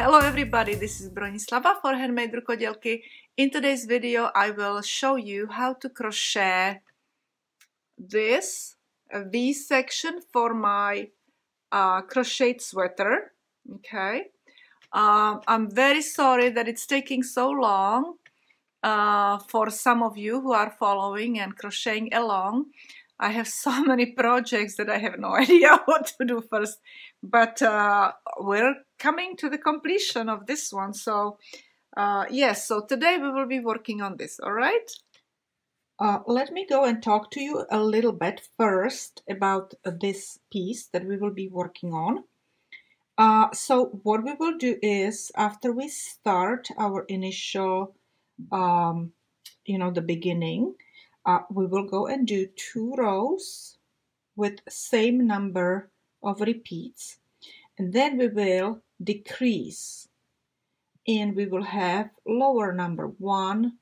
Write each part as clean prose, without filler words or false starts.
Hello everybody, this is Bronislava for HandmadeRukodelky. In today's video I will show you how to crochet this V-section for my crocheted sweater. Okay, I'm very sorry that it's taking so long for some of you who are following and crocheting along. I have so many projects that I have no idea what to do first, but we're coming to the completion of this one, so yes, so today we will be working on this, all right? Let me go and talk to you a little bit first about this piece that we will be working on. So what we will do is, after we start our initial, the beginning, we will go and do 2 rows with same number of repeats, and then we will decrease and we will have lower number, 1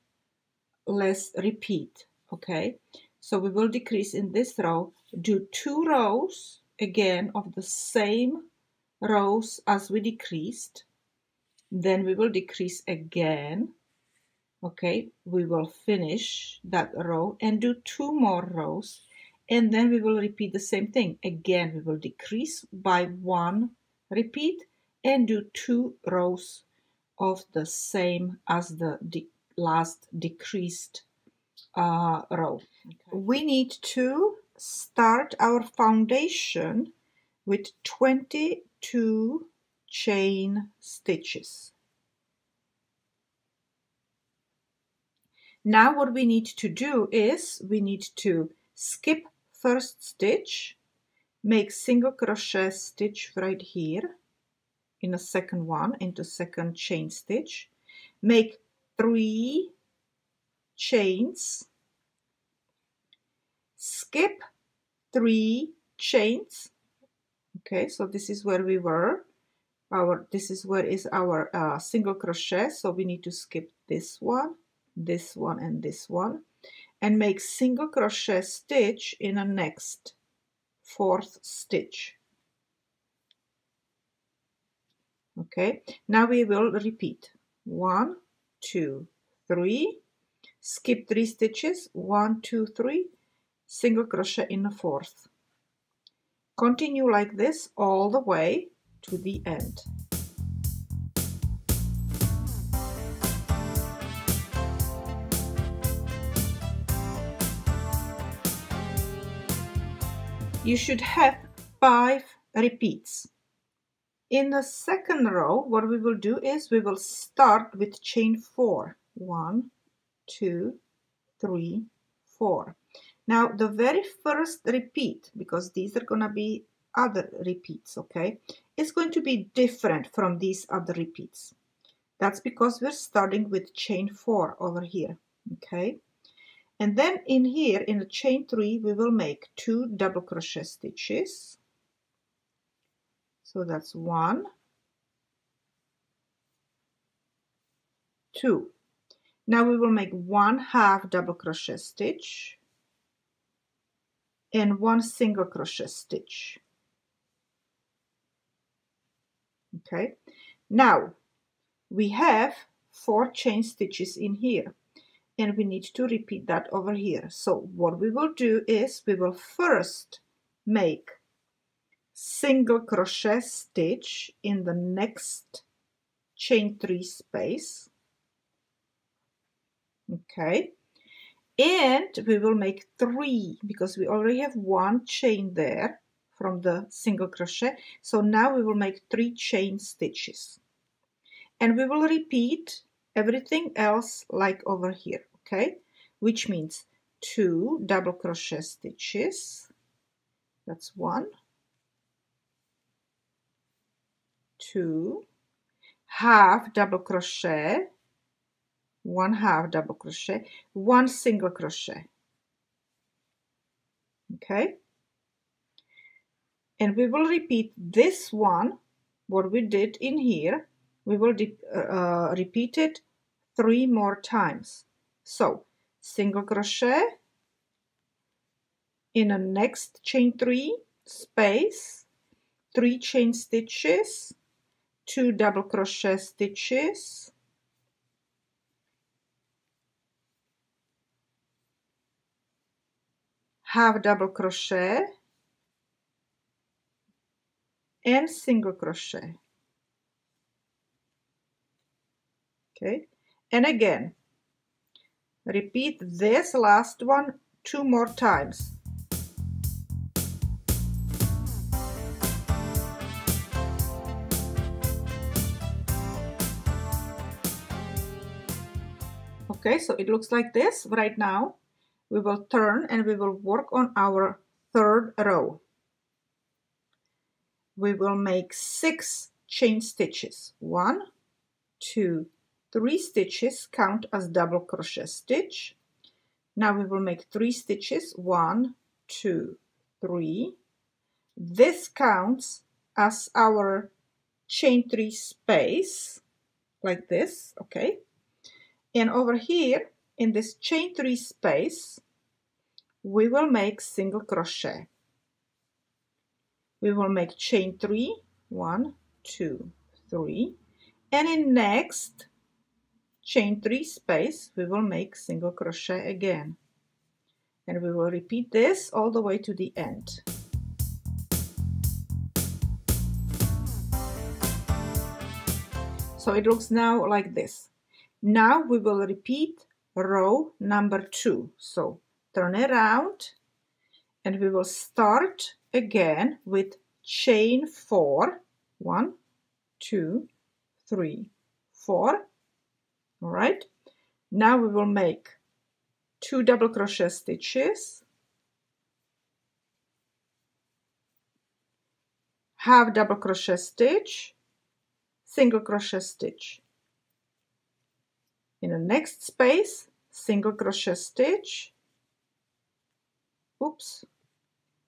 less repeat. Okay, so we will decrease in this row, do 2 rows again of the same rows as we decreased, then we will decrease again. Okay, we will finish that row and do 2 more rows, and then we will repeat the same thing. Again, we will decrease by 1 repeat and do 2 rows of the same as the last decreased row. Okay. We need to start our foundation with 22 chain stitches. Now what we need to do is we need to skip first stitch, make single crochet stitch right here in the second one, into second chain stitch, make 3 chains, skip 3 chains. Okay, so this is where we were, this is our single crochet, so we need to skip this one, this one, and this one, and make single crochet stitch in the next 4th stitch. Okay, now we will repeat 1, 2, 3, skip 3 stitches, 1, 2, 3, single crochet in the 4th. Continue like this all the way to the end. You should have 5 repeats. In the second row, what we will do is we will start with chain 4. 1, 2, 3, 4. Now the very first repeat, because these are gonna be other repeats, okay, it's going to be different from these other repeats. That's because we're starting with chain 4 over here, okay? And then in here, in the chain 3, we will make 2 double crochet stitches. So that's 1, 2. Now we will make 1/2 double crochet stitch and 1 single crochet stitch. Okay, now we have 4 chain stitches in here, and we need to repeat that over here. So what we will do is we will first make single crochet stitch in the next chain 3 space. Okay, and we will make 3, because we already have 1 chain there from the single crochet, so now we will make 3 chain stitches, and we will repeat everything else like over here, okay? Which means 2 double crochet stitches, that's 1, 2, 1/2 double crochet, 1/2 double crochet, 1 single crochet, okay? And we will repeat this one, what we did in here, we will repeat it 3 more times. So single crochet in the next chain 3 space, 3 chain stitches, 2 double crochet stitches, half double crochet and single crochet. Okay, and again repeat this last one 2 more times. Okay, so it looks like this right now. We will turn and we will work on our 3rd row. We will make 6 chain stitches. 1, 2, 3 stitches count as double crochet stitch. Now we will make 3 stitches. 1, 2, 3. This counts as our chain 3 space, like this, okay? And over here in this chain 3 space we will make single crochet. We will make chain 3, 1, 2, 3, and in next chain 3 space we will make single crochet again, and we will repeat this all the way to the end. So it looks now like this. Now we will repeat row number 2. So turn around and we will start again with chain 4. 1, 2, 3, 4. All right. Now we will make 2 double crochet stitches, half double crochet stitch, single crochet stitch. In the next space, single crochet stitch,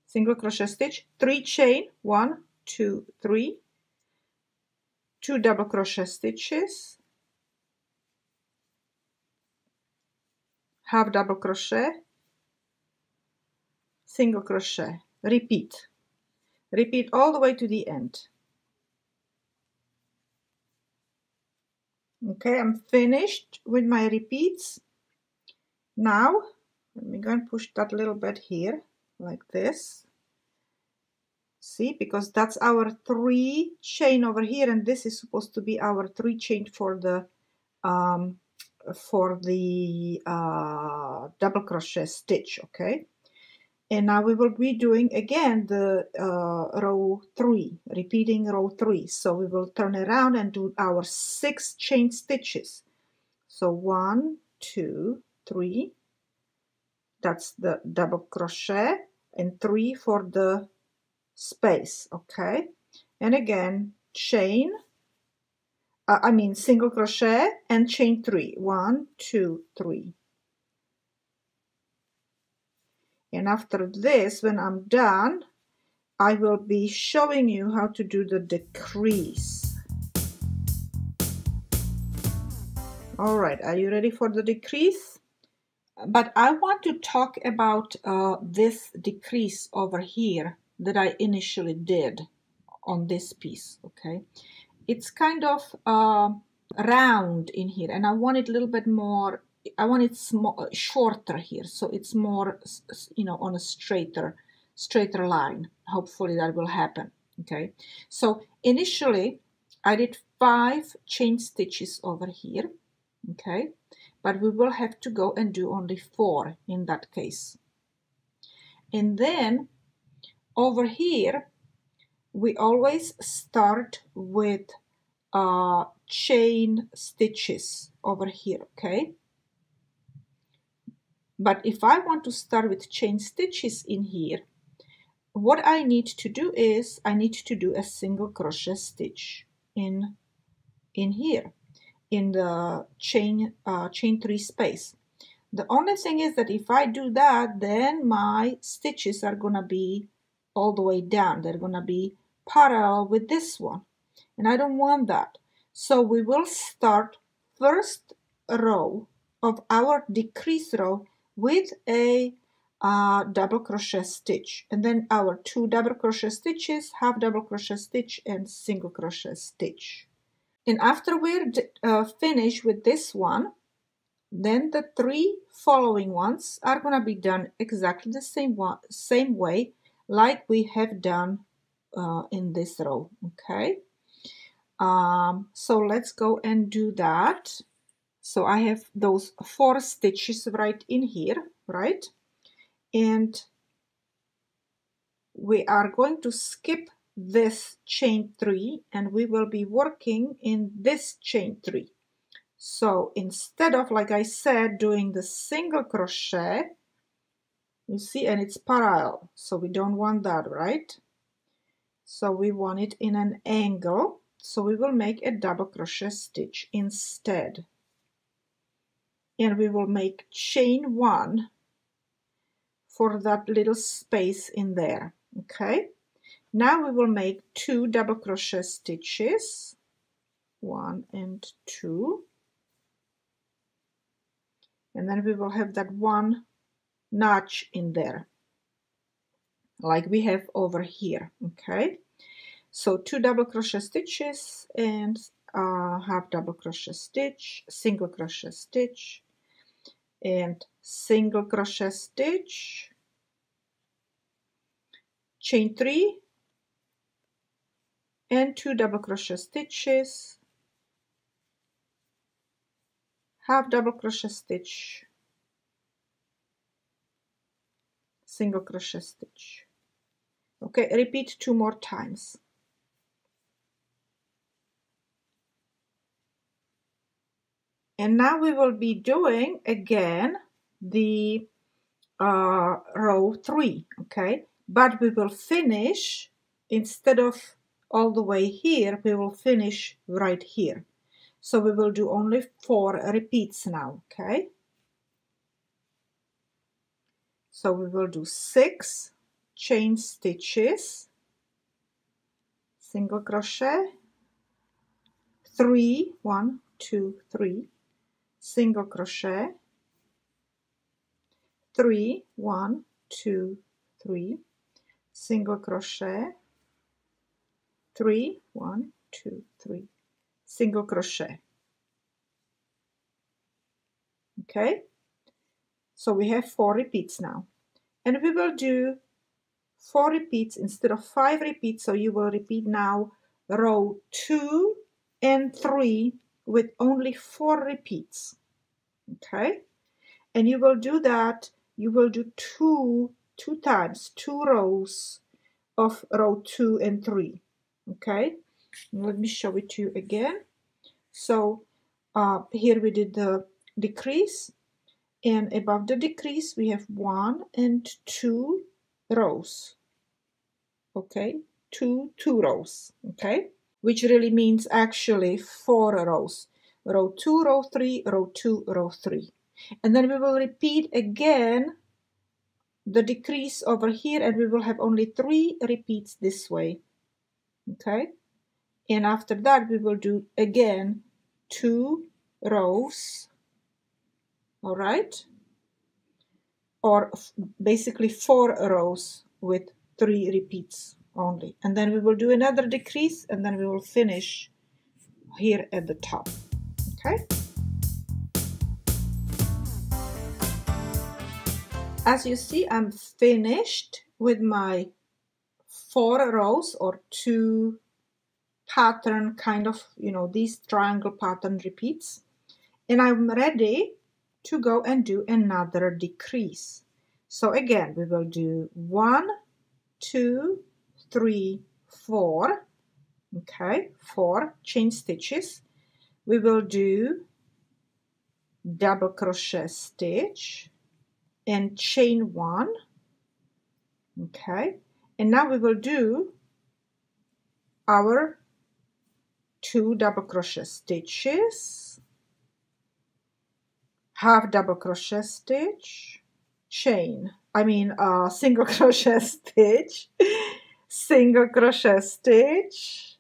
single crochet stitch, 3 chain, 1, 2, 3, 2 double crochet stitches, half double crochet, single crochet. Repeat. Repeat all the way to the end. Okay, I'm finished with my repeats. Now, let me go and push that little bit here, like this. See, because that's our 3 chain over here, and this is supposed to be our 3 chain for the double crochet stitch, okay? And now we will be doing again the row 3, repeating row 3. So we will turn around and do our 6 chain stitches. So 1, 2, 3, that's the double crochet, and 3 for the space, okay? And again, chain, single crochet and chain 3. 1, 2, 3. And after this, when I'm done, I will be showing you how to do the decrease. All right, are you ready for the decrease? But I want to talk about this decrease over here that I initially did on this piece, okay? It's kind of round in here, and I want it a little bit more, I want it shorter here, so it's more, you know, on a straighter line. Hopefully that will happen. Okay, so initially I did 5 chain stitches over here, okay, but we will have to go and do only 4 in that case. And then over here we always start with chain stitches over here, okay? But if I want to start with chain stitches in here, what I need to do is I need to do a single crochet stitch in here, in the chain chain 3 space. The only thing is that if I do that, then my stitches are gonna be all the way down. They're gonna be parallel with this one, and I don't want that. So we will start first row of our decrease row with a double crochet stitch, and then our 2 double crochet stitches, half double crochet stitch and single crochet stitch. And after we're finished with this one, then the 3 following ones are going to be done exactly the same way like we have done in this row. Okay, so let's go and do that. So I have those 4 stitches right in here, right? And we are going to skip this chain 3 and we will be working in this chain 3. So instead of, like I said, doing the single crochet, you see, and it's parallel, so we don't want that, right? So we want it in an angle, so we will make a double crochet stitch instead, and we will make chain 1 for that little space in there. Okay, now we will make 2 double crochet stitches, 1 and 2, and then we will have that 1 notch in there like we have over here. Okay, so 2 double crochet stitches and half double crochet stitch, single crochet stitch and single crochet stitch, chain 3 and 2 double crochet stitches, half double crochet stitch, single crochet stitch. Okay, repeat 2 more times. And now we will be doing again the row 3, okay, but we will finish, instead of all the way here, we will finish right here. So we will do only 4 repeats now, okay? So we will do 6 chain stitches, single crochet, 3, 1, 2, 3, single crochet, 3, 1, 2, 3, single crochet, 3, 1, 2, 3, single crochet. Okay, so we have 4 repeats now, and we will do 4 repeats instead of 5 repeats. So you will repeat now row 2 and 3 with only 4 repeats. Okay, and you will do that, you will do two times, 2 rows of row 2 and 3. Okay, let me show it to you again. So here we did the decrease, and above the decrease we have 1 and 2 rows. Okay, 2 rows. Okay, which really means actually 4 rows, row 2, row 3, row 2, row 3, and then we will repeat again the decrease over here, and we will have only 3 repeats this way. Okay, and after that we will do again 2 rows, all right, or basically 4 rows with 3 repeats only, and then we will do another decrease, and then we will finish here at the top. Okay, as you see, I'm finished with my 4 rows or 2 pattern, kind of, you know, these triangle pattern repeats, and I'm ready to go and do another decrease. So again we will do 1, 2, 3, 4, okay, 4 chain stitches, we will do double crochet stitch and chain 1. Okay, and now we will do our 2 double crochet stitches, half double crochet stitch, single crochet stitch, single crochet stitch,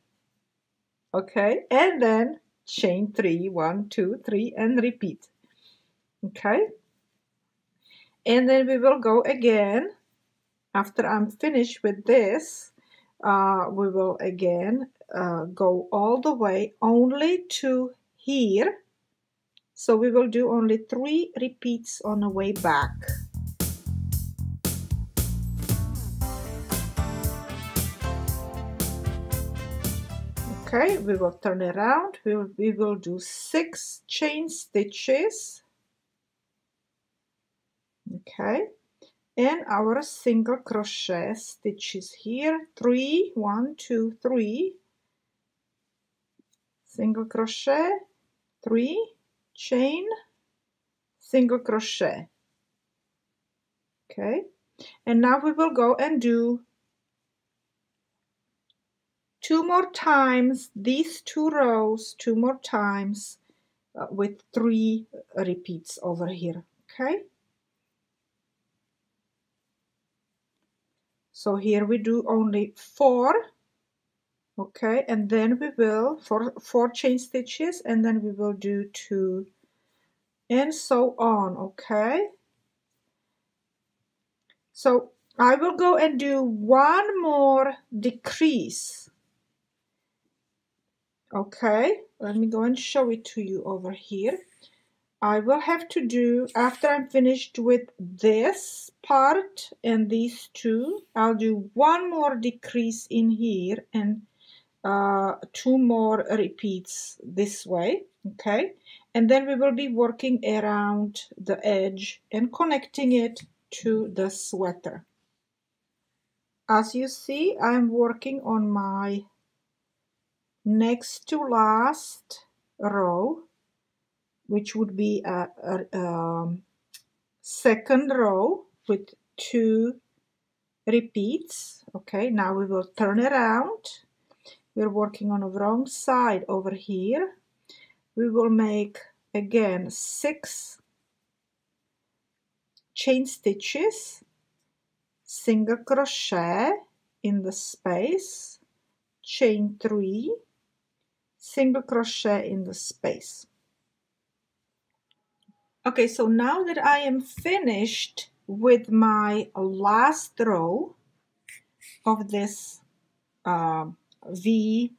okay, and then chain 3, 1, 2, 3, and repeat. Okay, and then we will go again. After I'm finished with this, we will again go all the way only to here. So we will do only 3 repeats on the way back. Okay, we will turn around. We will do 6 chain stitches. Okay, and our single crochet stitches here, 3, 1, 2, 3, single crochet, 3, chain, single crochet. Okay, and now we will go and do 2 more times these 2 rows, 2 more times with 3 repeats over here. Okay. So here we do only 4, okay, and then we will, for 4 chain stitches, and then we will do 2, and so on, okay. So I will go and do 1 more decrease. Okay, let me go and show it to you over here. I will have to do, after I'm finished with this part and these 2, I'll do 1 more decrease in here and 2 more repeats this way, okay? And then we will be working around the edge and connecting it to the sweater. As you see, I'm working on my next to last row, which would be a second row with 2 repeats. Okay, now we will turn around. We're working on the wrong side over here. We will make again 6 chain stitches, single crochet in the space, chain 3, single crochet in the space. Okay, so now that I am finished with my last row of this V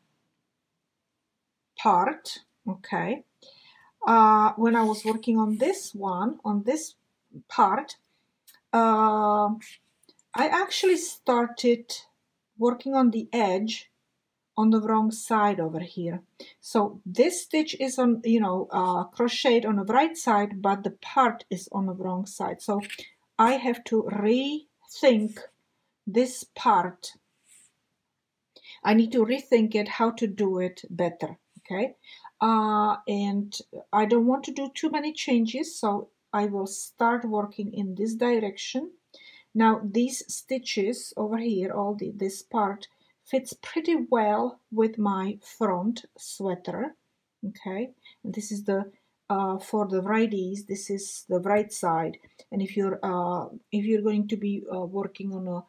part, okay, when I was working on this one, on this part, I actually started working on the edge on the wrong side over here. So this stitch is on, you know, crocheted on the right side, but the part is on the wrong side. So I have to rethink this part. I need to rethink it, how to do it better, okay? And I don't want to do too many changes, so I will start working in this direction. Now these stitches over here, all this part, fits pretty well with my front sweater, okay? And this is the for the righties. This is the right side. And if you're going to be working on a,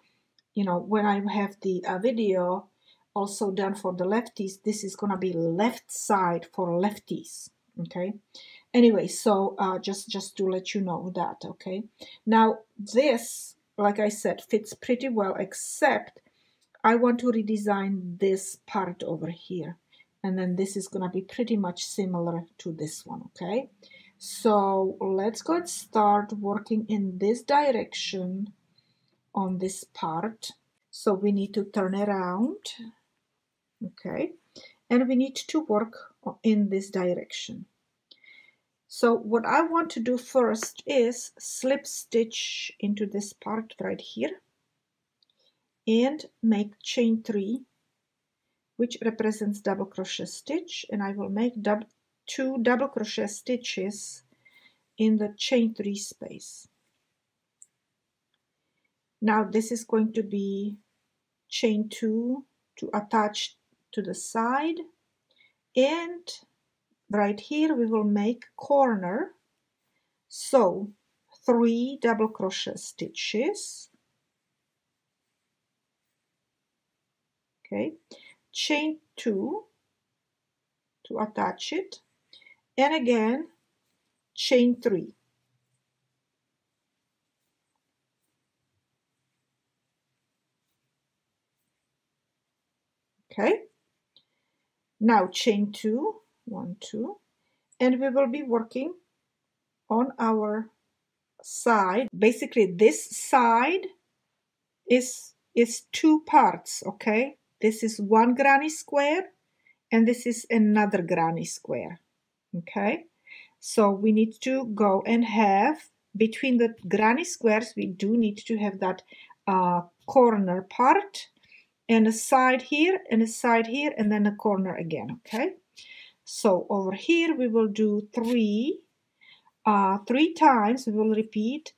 you know, when I have the video also done for the lefties, this is gonna be left side for lefties, okay? Anyway, so just to let you know that, okay? Now this, like I said, fits pretty well, except I want to redesign this part over here, and then this is going to be pretty much similar to this one, okay? So let's go and start working in this direction on this part. So we need to turn around, okay? And we need to work in this direction. So what I want to do first is slip stitch into this part right here, and make chain 3, which represents double crochet stitch, and I will make 2 double crochet stitches in the chain 3 space. Now this is going to be chain 2 to attach to the side, and right here we will make corner, so 3 double crochet stitches. Okay, chain 2 to attach it, and again chain 3. Okay, now chain 2, 1, 2, and we will be working on our side. Basically this side is two parts, okay? This is one granny square and this is another granny square, okay? So we need to go and have, between the granny squares, we do need to have that corner part and a side here and a side here and then a corner again, okay? So over here we will do three times. We will repeat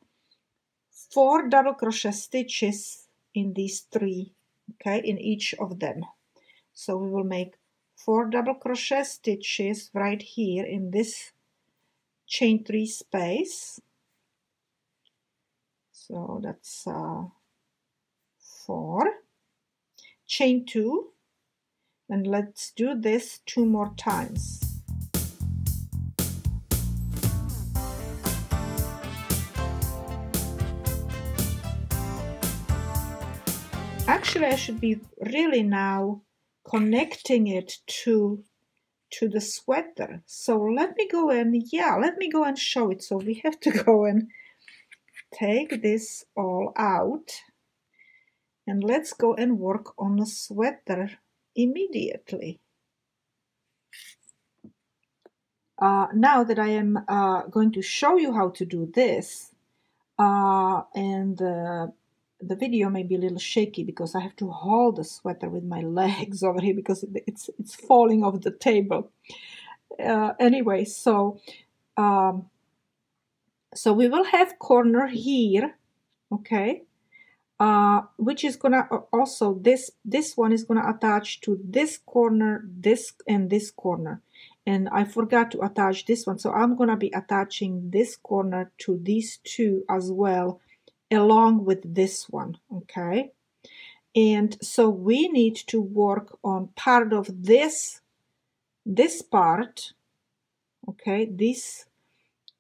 4 double crochet stitches in these three, okay, in each of them. So we will make 4 double crochet stitches right here in this chain 3 space. So that's 4, chain 2, and let's do this 2 more times. Actually, I should be really now connecting it to the sweater. So let me go and, yeah, let me go and show it. So we have to go and take this all out. And let's go and work on the sweater immediately. Now that I am going to show you how to do this, the video may be a little shaky because I have to hold the sweater with my legs over here because it's falling off the table. Anyway, so we will have corner here, okay, which is gonna also this one is gonna attach to this corner, this corner, and I forgot to attach this one, so I'm gonna be attaching this corner to these two as well, along with this one, okay? And so we need to work on part of this part, okay?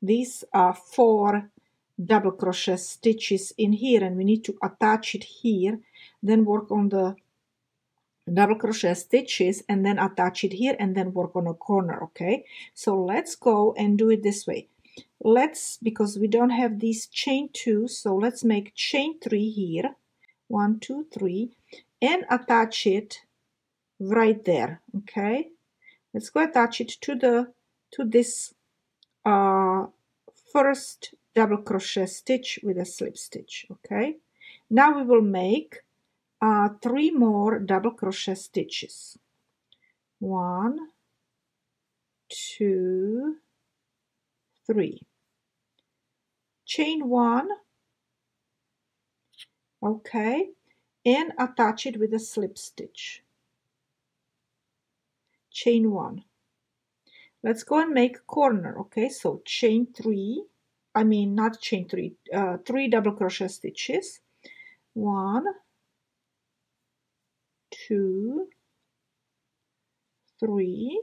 These are 4 double crochet stitches in here, and we need to attach it here, then work on the double crochet stitches and then attach it here and then work on a corner, okay? So let's go and do it this way. Let's, because we don't have these chain 2, so let's make chain 3 here, 1, 2, 3, and attach it right there, okay? Let's go attach it to this first double crochet stitch with a slip stitch, okay? Now we will make 3 more double crochet stitches, 1, 2, 3, chain 1, okay, and attach it with a slip stitch, chain 1. Let's go and make corner, okay? So chain 3, I mean not chain 3, 3 double crochet stitches, 1, 2, 3,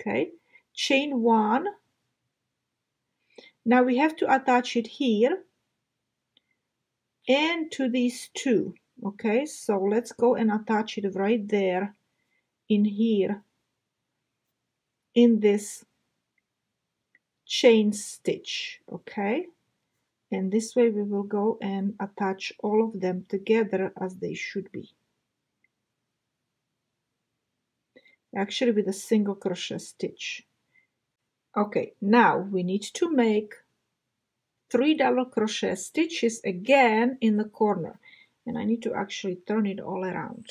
okay, chain 1. Now we have to attach it here and to these two, okay? So let's go and attach it right there in here in this chain stitch, okay? And this way we will go and attach all of them together as they should be, actually with a single crochet stitch. Okay, now we need to make 3 double crochet stitches again in the corner, and I need to actually turn it all around.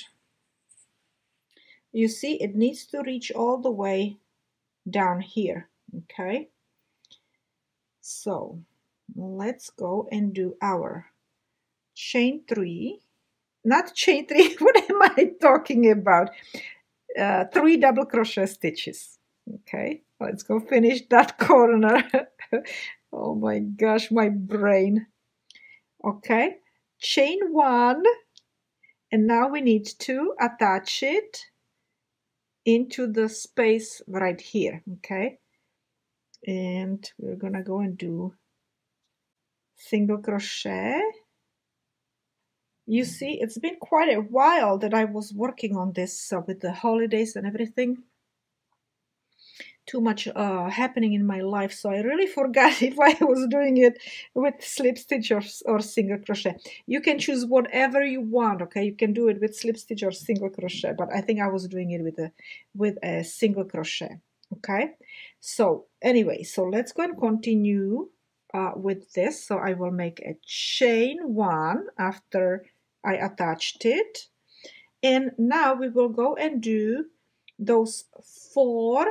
You see, it needs to reach all the way down here, okay? So let's go and do our chain 3, not chain 3, what am I talking about? 3 double crochet stitches, okay? Let's go finish that corner. Oh my gosh, my brain. Okay, chain 1, and now we need to attach it into the space right here, okay? And we're gonna go and do single crochet. You see, it's been quite a while that I was working on this with the holidays and everything. Too much happening in my life, so I really forgot if I was doing it with slip stitch or single crochet. You can choose whatever you want, okay? You can do it with slip stitch or single crochet, but I think I was doing it with a single crochet, okay? So anyway, so let's go and continue with this. So I will make a chain one after I attached it, and now we will go and do those 4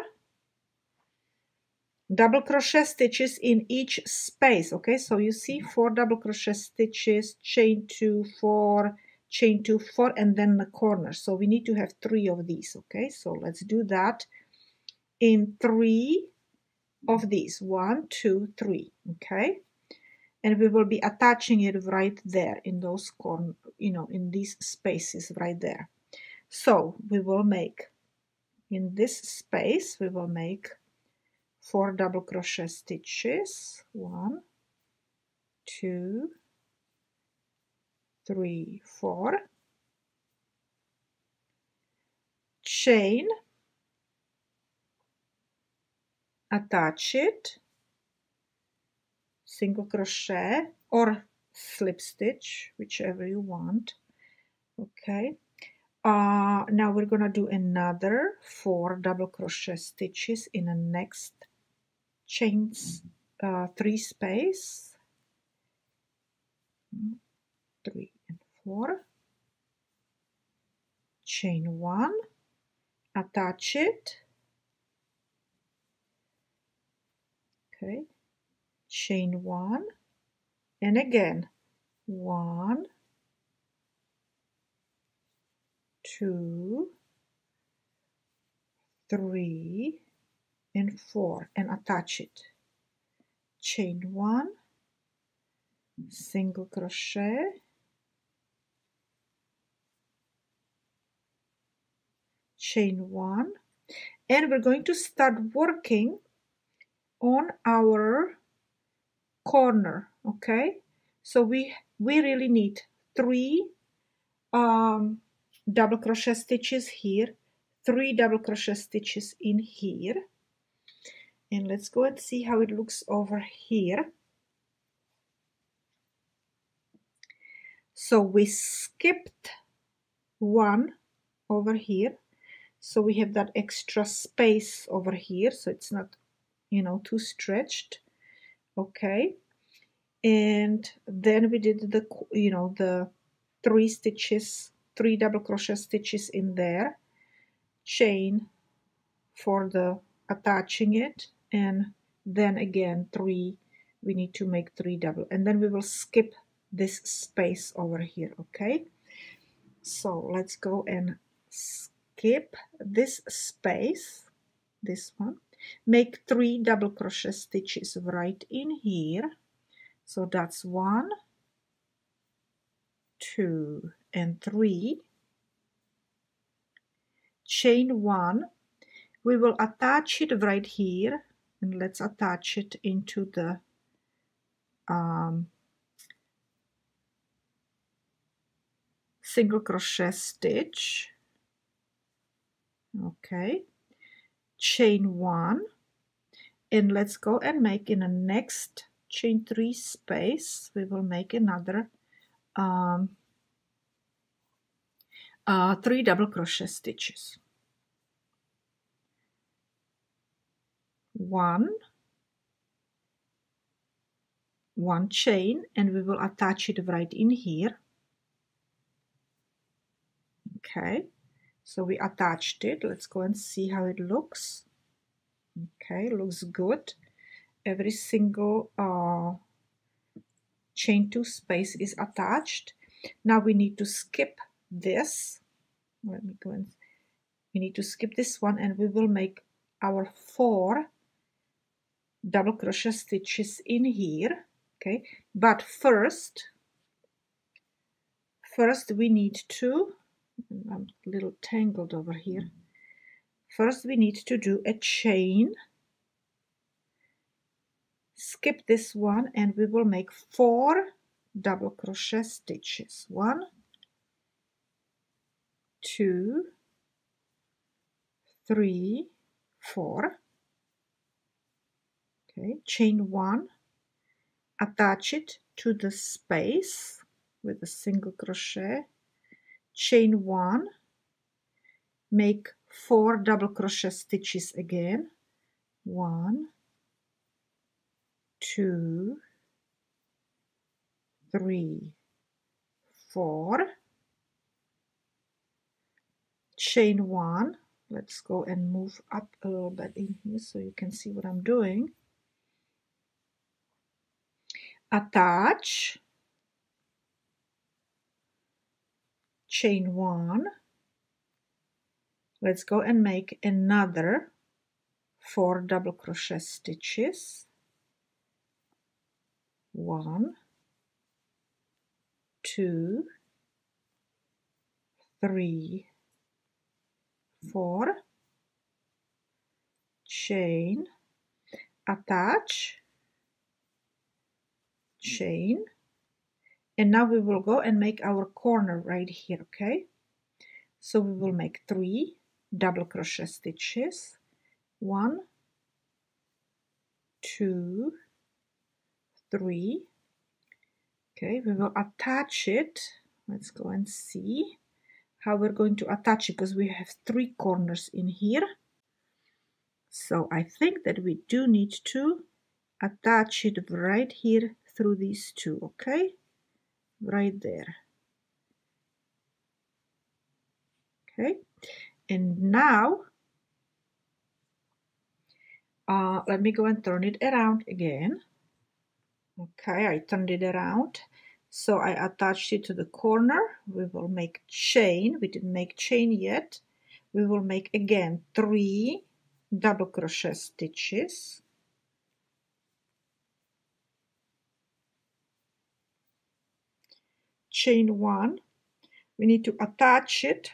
double crochet stitches in each space. Okay, so you see 4 double crochet stitches, chain 2, 4, chain 2, 4, and then the corner. So we need to have 3 of these. Okay, so let's do that in 3 of these. 1, 2, 3. Okay, and we will be attaching it right there in those corner, you know, in these spaces right there. So we will make in this space, we will make 4 double crochet stitches, 1, 2, 3, 4, chain, attach it, single crochet or slip stitch, whichever you want, okay. Now we're gonna do another 4 double crochet stitches in the next chains 3 space, 3 and 4, chain 1, attach it, okay, chain 1, and again 1, 2, 3, and 4, and attach it, chain 1, single crochet, chain 1, and we're going to start working on our corner, okay? So we really need 3 double crochet stitches here, 3 double crochet stitches in here, and let's go and see how it looks over here. So we skipped 1 over here, so we have that extra space over here, so it's not, you know, too stretched, okay? And then we did the, you know, the 3 stitches, 3 double crochet stitches in there, chain for the attaching it, and then again 3, we need to make 3 double, and then we will skip this space over here, okay? So let's go and skip this space, this one, make 3 double crochet stitches right in here, so that's 1, 2, and 3, chain 1, we will attach it right here, and let's attach it into the single crochet stitch, okay, chain 1, and let's go and make in the next chain 3 space, we will make another 3 double crochet stitches, 1, 1 chain, and we will attach it right in here, okay? So we attached it, let's go and see how it looks. Okay, looks good. Every single chain 2 space is attached. Now we need to skip this, let me go, and we need to skip this one, and we will make our 4 double crochet stitches in here, okay? But first we need to, I'm a little tangled over here, first we need to do a chain, skip this one, and we will make 4 double crochet stitches, 1 2, 3, 4. Okay, chain one, attach it to the space with a single crochet, chain one, make 4 double crochet stitches again, 1, 2, 3, 4, chain one. Let's go and move up a little bit in here so you can see what I'm doing. Attach, chain one, let's go and make another 4 double crochet stitches, 1, 2, 3, 4, chain, attach, chain, and now we will go and make our corner right here. Okay, so we will make 3 double crochet stitches, 1, 2, 3. Okay, we will attach it. Let's go and see how we're going to attach it, because we have 3 corners in here. So I think that we do need to attach it right here through these 2, okay? Right there. Okay, and now let me go and turn it around again. Okay, I turned it around. So I attached it to the corner. We will make chain. We didn't make chain yet. We will make again 3 double crochet stitches. Chain one. We need to attach it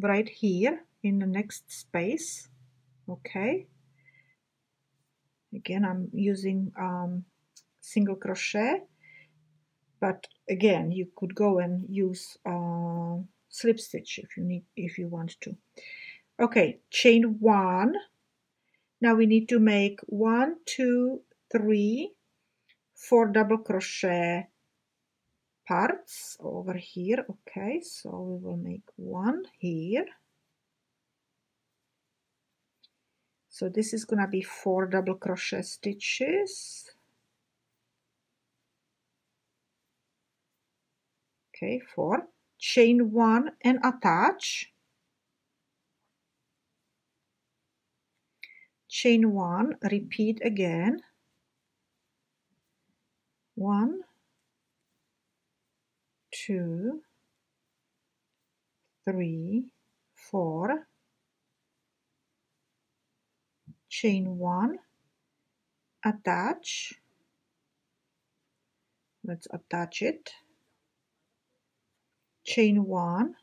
right here in the next space. Okay. Again, I'm using single crochet. But again, you could go and use slip stitch if you want to. Okay, chain one. Now we need to make 1, 2, 3, 4 double crochet parts over here. Okay, so we will make 1 here. So this is gonna be 4 double crochet stitches. Okay, 4, chain 1 and attach, chain 1, repeat again, 1, 2, 3, 4, chain 1, attach, let's attach it, chain 1.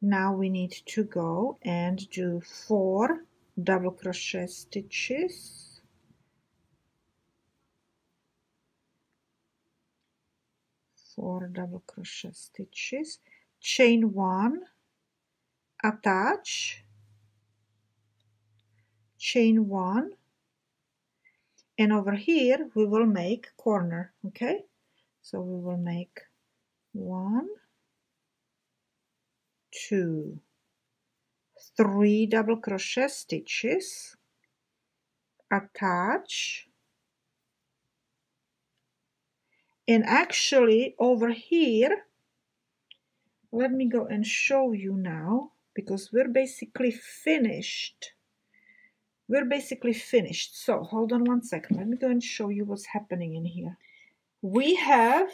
Now we need to go and do 4 double crochet stitches, chain 1, attach, chain 1, and over here we will make corner. Okay, so we will make 1, 2, 3 double crochet stitches, attach, and actually over here, let me go and show you now, because we're basically finished. So hold on 1 second. Let me go and show you what's happening in here. We have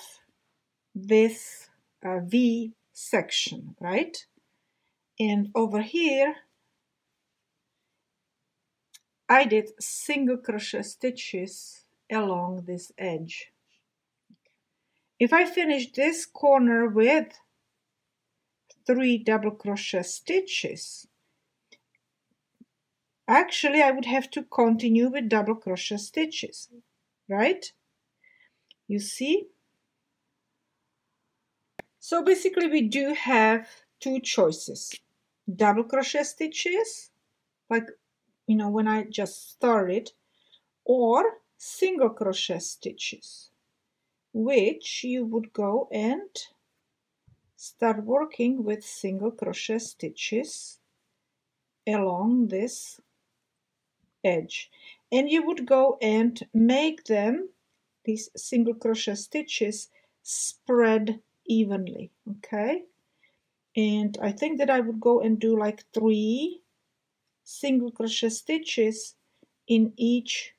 this V section, right? And over here, I did single crochet stitches along this edge. If I finish this corner with 3 double crochet stitches, actually I would have to continue with double crochet stitches, right? You see? So basically we do have two choices, double crochet stitches, like, you know, when I just started, or single crochet stitches, which you would go and start working with single crochet stitches along this edge, and you would go and make them, these single crochet stitches, spread evenly, okay? And I think that I would go and do like 3 single crochet stitches in each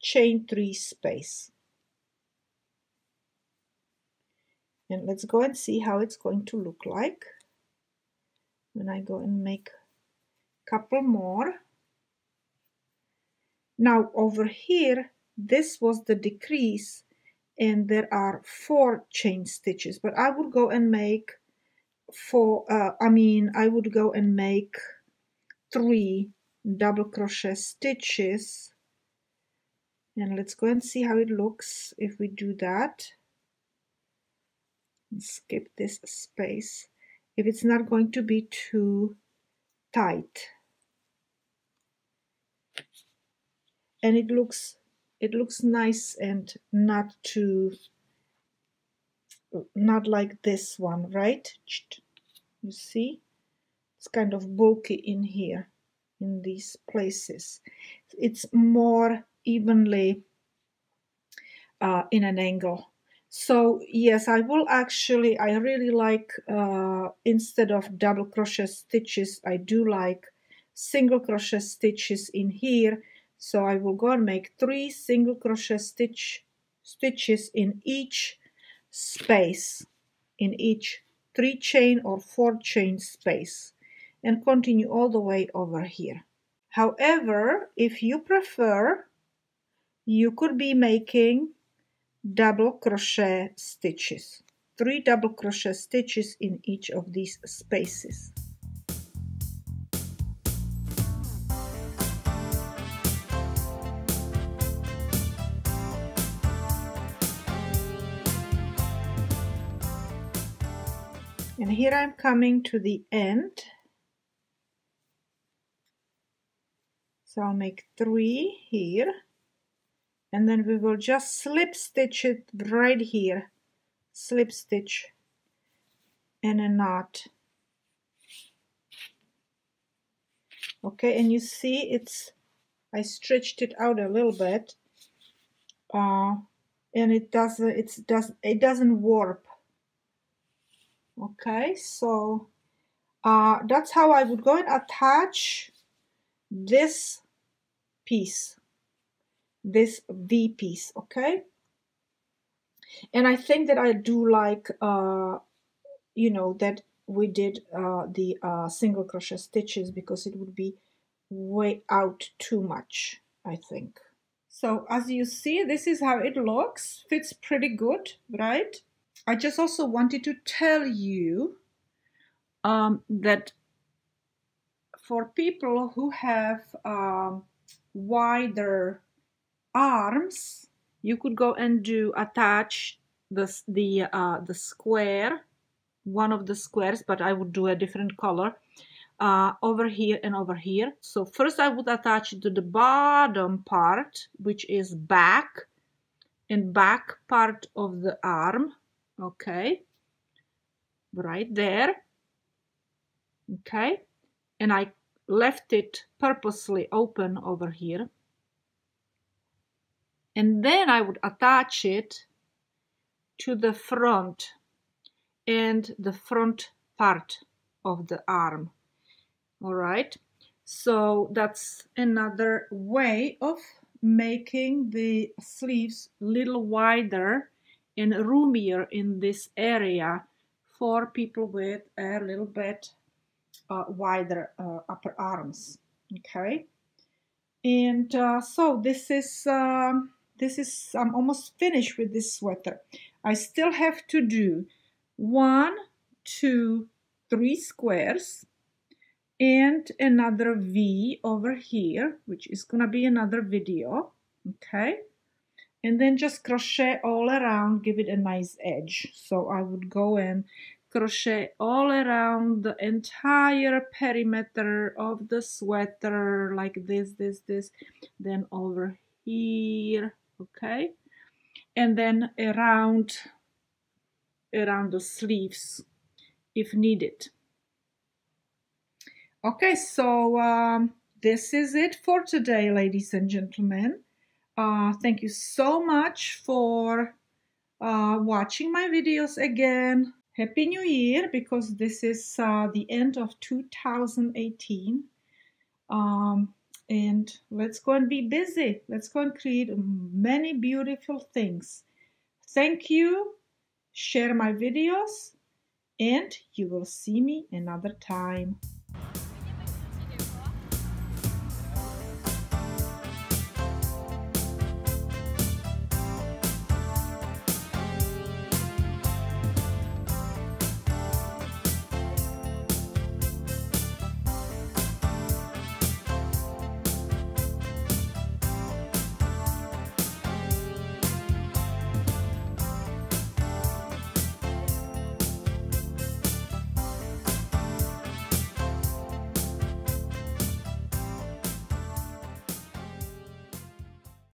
chain 3 space. And let's go and see how it's going to look like when I go and make a couple more. Now over here, this was the decrease, and there are 4 chain stitches, but I would go and make 3 double crochet stitches, and let's go and see how it looks if we do that. Skip this space if it's not going to be too tight. And it looks nice and not like this one, right? You see, it's kind of bulky in here, in these places. It's more evenly in an angle. So yes, I will actually, I really like, instead of double crochet stitches, I do like single crochet stitches in here. So I will go and make 3 single crochet stitches in each space, in each 3 chain or 4 chain space, and continue all the way over here. However, if you prefer, you could be making double crochet stitches, 3 double crochet stitches in each of these spaces. And here I'm coming to the end, so I'll make 3 here. And then we will just slip stitch it right here, slip stitch and a knot. Okay, and you see it's, I stretched it out a little bit, and it doesn't warp. Okay, so that's how I would go and attach this piece, this V piece, okay? And I think that I do like, you know, that we did the single crochet stitches, because it would be way out too much, I think. So as you see, this is how it looks. Fits pretty good, right? I just also wanted to tell you that for people who have wider arms, you could go and do attach the square, one of the squares, but I would do a different color, over here and over here. So first I would attach to the bottom part, which is back, and back part of the arm, okay, right there, okay, and I left it purposely open over here. And then I would attach it to the front and the front part of the arm. All right, so that's another way of making the sleeves a little wider and roomier in this area for people with a little bit wider upper arms. Okay, and so this is I'm almost finished with this sweater. I still have to do 1, 2, 3 squares and another V over here, which is gonna be another video, okay? and then just crochet all around, give it a nice edge. So I would go and crochet all around the entire perimeter of the sweater, like this, then over here, okay, and then around the sleeves if needed. Okay, so this is it for today, ladies and gentlemen. Thank you so much for watching my videos again. Happy New Year, because this is the end of 2018. And let's go and be busy. Let's go and create many beautiful things. Thank you. Share my videos, and you will see me another time.